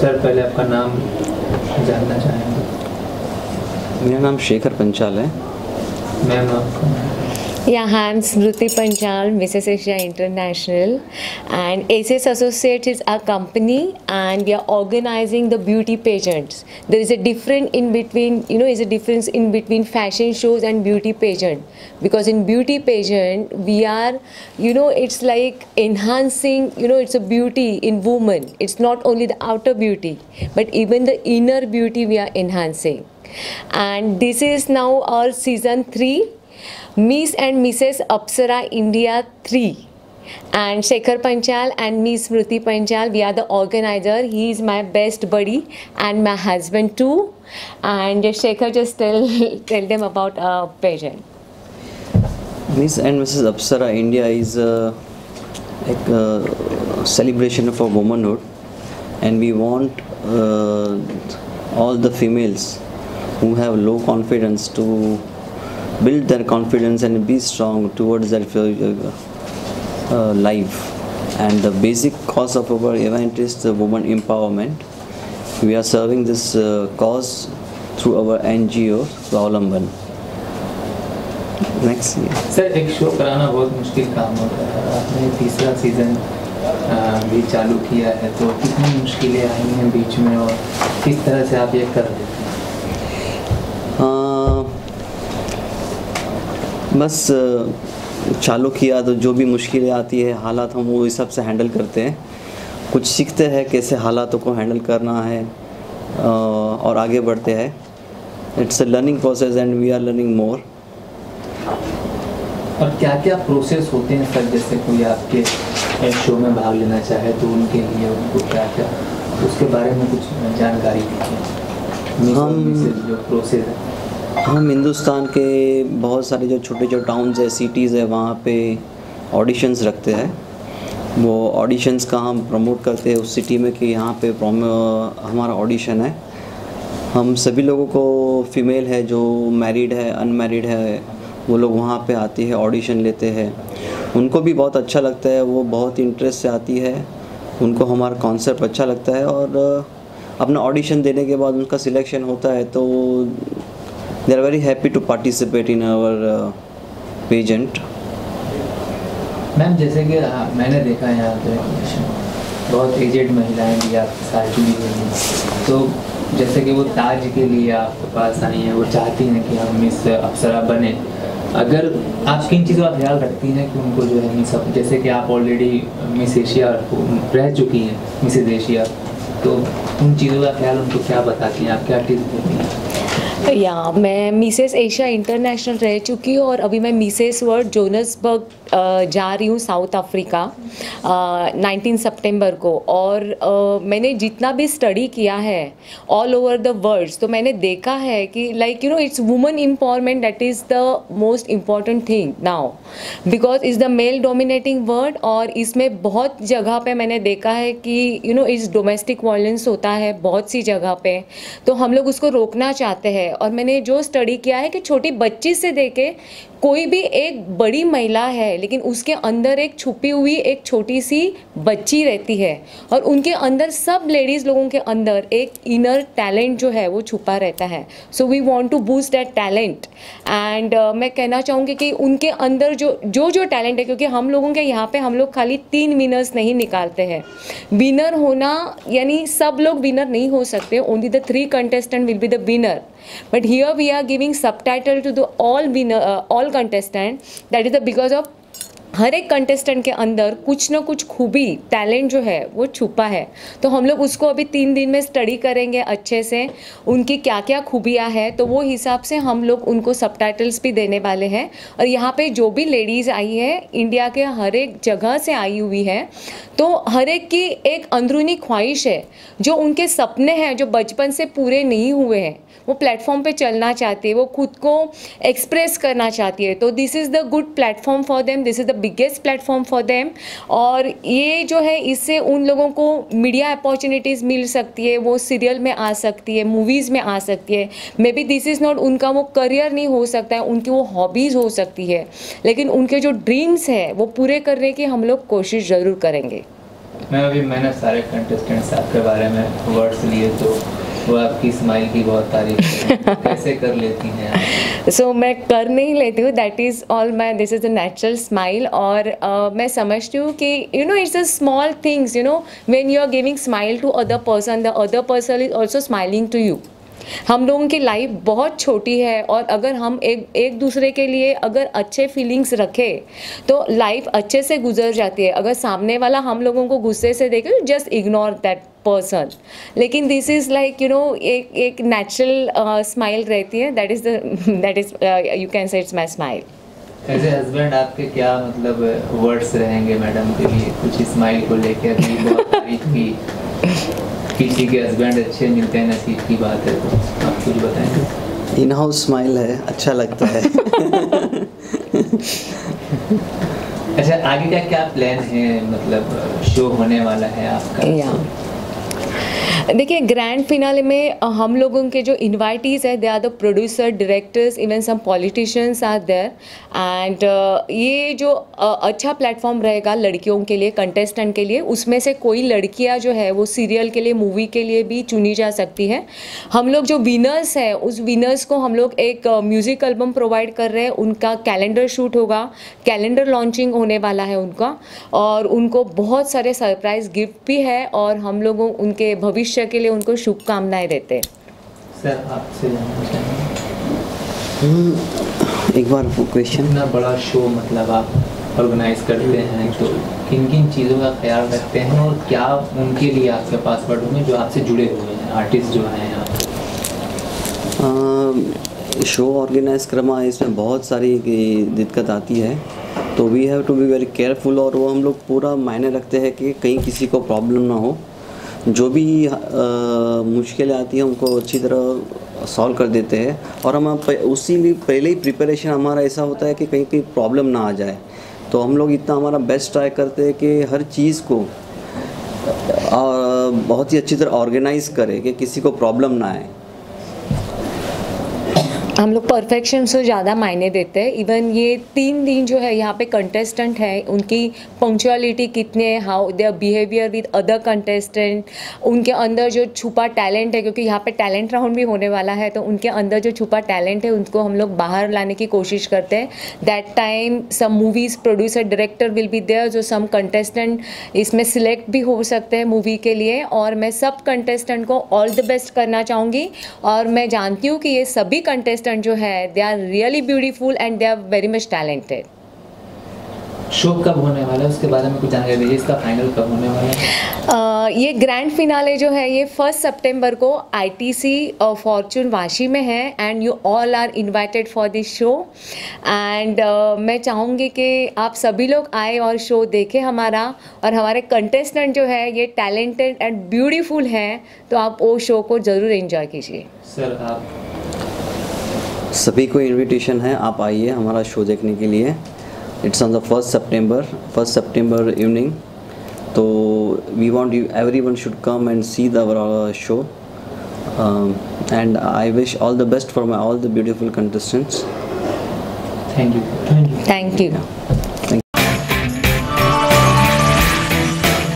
Sir पहले आपका नाम जानना चाहेंगे। मेरा नाम शेखर पंचाल है। मैम आपका? या I am Smriti Panchal, Mrs Asia International, and Asis associate is our company and we are organizing the beauty pageants. There is a difference in between fashion shows and beauty pageant, because in beauty pageant we are, it's like enhancing, it's a beauty in woman. It's not only the outer beauty but even the inner beauty we are enhancing, and this is now our season 3, Miss and Mrs. Apsara India 3, and Shekhar Panchal and Miss Smriti Panchal, we are the organizer. He is my best buddy and my husband too. And Shekhar, just tell them about our pageant. Miss and Mrs. Apsara India is a celebration of our womanhood, and we want all the females who have low confidence to build their confidence and be strong towards their life. And the basic cause of our event is the woman empowerment. We are serving this cause through our NGO Swalamban. Next year sir एक show कराना बहुत मुश्किल काम होता है, आपने तीसरा season भी चालू किया है, तो कितनी मुश्किलें आई हैं बीच में और किस तरह से आप ये कर देते हैं? बस चालू किया तो जो भी मुश्किलें आती है, हालात हम वो हिसाब से हैंडल करते हैं, कुछ सीखते हैं कैसे हालातों को हैंडल करना है और आगे बढ़ते हैं। It's a learning process and we are learning more. और क्या क्या प्रोसेस होते हैं सर, जैसे कोई आपके शो में भाग लेना चाहे तो उनके लिए उनको क्या क्या, उसके बारे में कुछ जानकारी दीजिए। जो प्रोसेस है, हम हिंदुस्तान के बहुत सारे जो छोटे छोटे टाउन्स है, सिटीज़ है, वहाँ पे ऑडिशंस रखते हैं। वो ऑडिशंस का हम प्रमोट करते हैं उस सिटी में कि यहाँ पे हमारा ऑडिशन है। हम सभी लोगों को, फीमेल है, जो मैरिड है, अनमैरिड है, वो लोग वहाँ पे आते हैं, ऑडिशन लेते हैं। उनको भी बहुत अच्छा लगता है, वो बहुत इंटरेस्ट से आती है, उनको हमारा कॉन्सेप्ट अच्छा लगता है। और अपना ऑडिशन देने के बाद उनका सिलेक्शन होता है, तो they are very happy to participate in our pageant. Ma'am जैसे कि मैंने देखा है यहाँ पे बहुत एजेड महिलाएं भी आपके साथ जुड़ी हुई हैं, तो जैसे कि वो ताज के लिए आपके पास आई हैं, वो चाहती हैं कि हम मिस अप्सरा बने। अगर आप किन चीज़ों का ख्याल रखती हैं कि उनको जो है सब, जैसे कि आप ऑलरेडी मिस एशिया रह चुकी हैं, मिसेज एशिया, तो उन चीज़ों का ख्याल उनको क्या बताती हैं आप, क्या टिप्स देती हैं? या मैं मिसेस एशिया इंटरनेशनल रह चुकी हूँ और अभी मैं मिसेस वर्ल्ड जोहान्सबर्ग जा रही हूँ साउथ अफ्रीका 19 सितंबर को। और मैंने जितना भी स्टडी किया है ऑल ओवर द वर्ल्ड, तो मैंने देखा है कि it's woman empowerment that is the most important thing now, because is the male dominating world. और इसमें बहुत जगह पे मैंने देखा है कि इस डोमेस्टिक वायलेंस होता है बहुत सी जगह पे, तो हम लोग उसको रोकना चाहते हैं। और मैंने जो स्टडी किया है कि छोटी बच्ची से देके कोई भी एक बड़ी महिला है, लेकिन उसके अंदर एक छुपी हुई एक छोटी सी बच्ची रहती है, और उनके अंदर सब लेडीज़ लोगों के अंदर एक इनर टैलेंट जो है वो छुपा रहता है। So we want to boost that talent. And मैं कहना चाहूँगी कि उनके अंदर जो जो जो टैलेंट है, क्योंकि हम लोगों के यहाँ पे हम लोग खाली 3 विनर्स नहीं निकालते हैं। विनर होना यानी सब लोग विनर नहीं हो सकते, only the 3 contestant will be the winner. But here we are giving subtitle to the all winner, all contestant. That is the because of हर एक कंटेस्टेंट के अंदर कुछ ना कुछ खूबी, टैलेंट जो है वो छुपा है। तो हम लोग उसको अभी 3 दिन में स्टडी करेंगे अच्छे से, उनकी क्या क्या खूबियाँ हैं, तो वो हिसाब से हम लोग उनको सबटाइटल्स भी देने वाले हैं। और यहाँ पे जो भी लेडीज़ आई है, इंडिया के हर एक जगह से आई हुई है, तो हर एक की एक अंदरूनी ख्वाहिश है, जो उनके सपने हैं जो बचपन से पूरे नहीं हुए हैं, वो प्लेटफॉर्म पे चलना चाहती है, वो खुद को एक्सप्रेस करना चाहती है। तो this is the good platform for them, this is the biggest platform for them. और ये जो है, इससे उन लोगों को मीडिया अपॉर्चुनिटीज़ मिल सकती है, वो सीरियल में आ सकती है, मूवीज़ में आ सकती है। Maybe this is not उनका वो करियर नहीं हो सकता है, उनकी वो हॉबीज़ हो सकती है, लेकिन उनके जो ड्रीम्स हैं वो पूरे करने की हम लोग कोशिश ज़रूर करेंगे। मैम अभी मैंने सारे कंटेस्टेंट्स आपके बारे में वर्ड्स लिए तो वो आपकी स्माइल की बहुत तारीफ कैसे कर लेती हैं आप? सो मैं कर नहीं लेती हूँ, that is all my, this is a natural smile. और मैं समझती हूँ कि you know it's a small things, you know when you are giving smile to other person the other person is also smiling to you. हम लोगों की life बहुत छोटी है और अगर हम एक दूसरे के लिए अगर अच्छे फीलिंग्स रखें तो लाइफ अच्छे से गुजर जाती है. अगर सामने वाला हम लोगों को गुस्से से देखे जस्ट इग्नोर दैट पर्सन, लेकिन this is like you know एक नेचुरल स्माइल रहती है. That is you can say it's my smile. ऐसे हस्बैंड आपके क्या मतलब वर्ड्स रहेंगे मैडम के लिए कुछ स्माइल को लेकर? किसी के हस्बैंड अच्छे मिलते हैं, नसीब की बात है, तो आप कुछ बताएंगे? इन हाउस स्माइल है, अच्छा लगता है. अच्छा, आगे का क्या प्लान है, मतलब शो होने वाला है आपका? देखिए, ग्रैंड फिनाले में हम लोगों के जो इन्वाइटीज़ है they are the producer, directors, even some politicians are there. And ये जो अच्छा प्लेटफॉर्म रहेगा लड़कियों के लिए, कंटेस्टेंट के लिए, उसमें से कोई लड़कियां जो है वो सीरियल के लिए, मूवी के लिए भी चुनी जा सकती है. हम लोग जो विनर्स हैं उस विनर्स को हम लोग एक म्यूज़िक एल्बम प्रोवाइड कर रहे हैं. उनका कैलेंडर शूट होगा, कैलेंडर लॉन्चिंग होने वाला है उनका, और उनको बहुत सारे सरप्राइज़ गिफ्ट भी है और हम लोगों उनके भविष्य के लिए उनको शुभकामनाएं देते हैं. सर आपसे एक बार क्वेश्चन. इतना बड़ा शो मतलब आप ऑर्गेनाइज करते हैं तो किन किन चीज़ों का ख्याल रखते हैं और क्या उनके लिए आपके पास वर्ड होंगे जो आपसे जुड़े हुए हैं, आर्टिस्ट जो हैं आप? शो ऑर्गेनाइज करना, इसमें बहुत सारी दिक्कत आती है तो we have to be very careful और वो हम लोग पूरा मायने रखते हैं कि कहीं किसी को प्रॉब्लम ना हो. जो भी मुश्किलें आती हैं उनको अच्छी तरह सॉल्व कर देते हैं और हम उसी लिए पहले ही प्रिपरेशन हमारा ऐसा होता है कि कहीं कहीं प्रॉब्लम ना आ जाए तो हम लोग इतना हमारा बेस्ट ट्राई करते हैं कि हर चीज़ को बहुत ही अच्छी तरह ऑर्गेनाइज करें कि किसी को प्रॉब्लम ना आए. हम लोग परफेक्शन से ज़्यादा मायने देते हैं. इवन ये 3 दिन जो है यहाँ पे कंटेस्टेंट है उनकी पंक्चुअलिटी कितनी है, how their behaviour with other contestant, उनके अंदर जो छुपा टैलेंट है, क्योंकि यहाँ पे टैलेंट राउंड भी होने वाला है तो उनके अंदर जो छुपा टैलेंट है उनको हम लोग बाहर लाने की कोशिश करते हैं. That time some movies producer, director will be there, जो सम कंटेस्टेंट इसमें सिलेक्ट भी हो सकते हैं मूवी के लिए. और मैं सब कंटेस्टेंट को ऑल द बेस्ट करना चाहूँगी और मैं जानती हूँ कि ये सभी कंटेस्टेंट जो है they are really beautiful and they are very much talented. Show कब होने वाला है उसके बारे में कुछ जानकारी दीजिए, इसका फाइनल कब होने वाला है? ये ग्रैंड फिनाले जो है ये 1 सितंबर को ITC फॉर्चून वाशी में है and you all are invited for this show. And मैं चाहूँगी कि आप सभी लोग आए और शो देखें हमारा, और हमारे कंटेस्टेंट जो है ये टैलेंटेड एंड ब्यूटीफुल हैं तो आप वो शो को ज़रूर एंजॉय कीजिए. सर आप सभी को इनविटेशन है, आप आइए हमारा शो देखने के लिए. It's on the 1 September evening तो we want you everyone should come and see the overall show, and I wish all the best for all the beautiful contestants. Thank you. Thank you. Thank you. Yeah.